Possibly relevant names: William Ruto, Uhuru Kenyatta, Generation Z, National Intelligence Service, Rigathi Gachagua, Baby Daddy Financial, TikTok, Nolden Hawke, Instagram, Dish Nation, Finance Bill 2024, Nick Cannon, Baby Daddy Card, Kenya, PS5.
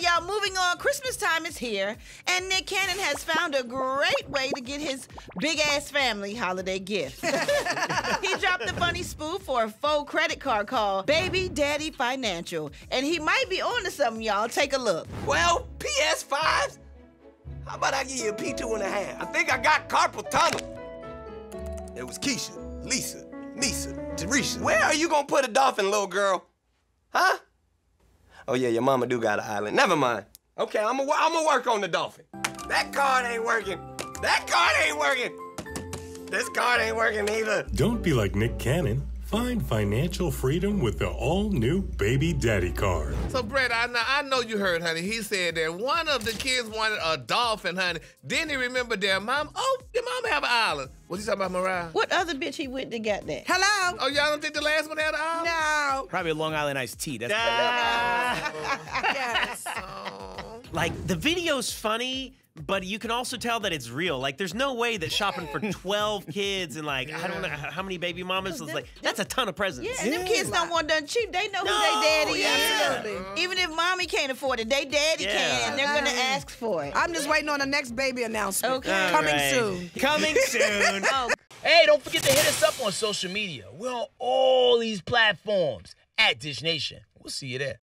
right, y'all, moving on. Christmas time is here, and Nick Cannon has found a great way to get his big-ass family holiday gift. He dropped the funny spoof for a faux credit card called Baby Daddy Financial, and he might be on to something, y'all. Take a look. Well, PS5s? How about I give you a P2.5? I think I got carpal tunnel. It was Keisha, Lisa, Nisa, Teresa. Where are you gonna put a dolphin, little girl? Huh? Oh yeah, your mama do got an island. Never mind. Okay, I'ma work on the dolphin. That card ain't working. That card ain't working. This card ain't working either. Don't be like Nick Cannon. Find financial freedom with the all-new Baby Daddy Card. So, Brett, I know you heard, honey. He said that one of the kids wanted a dolphin, honey. Then he remembered their mom. Oh, your mom have an island. What you talking about, Mariah? What other bitch he went and got that? Hello? Oh, y'all don't think the last one had an island? No. Probably a Long Island iced tea. That's yes. Like, the video's funny, but you can also tell that it's real. Like, there's no way that shopping for 12 kids and, like, I don't know how many baby mamas was like, that's a ton of presents. Yeah, and them kids don't want done cheap. They know who their daddy is. Even if mommy can't afford it, they daddy can, and they're going to ask for it. I'm just waiting on the next baby announcement. Okay. Coming soon. Coming soon. Hey, don't forget to hit us up on social media. We're on all these platforms at Dish Nation. We'll see you there.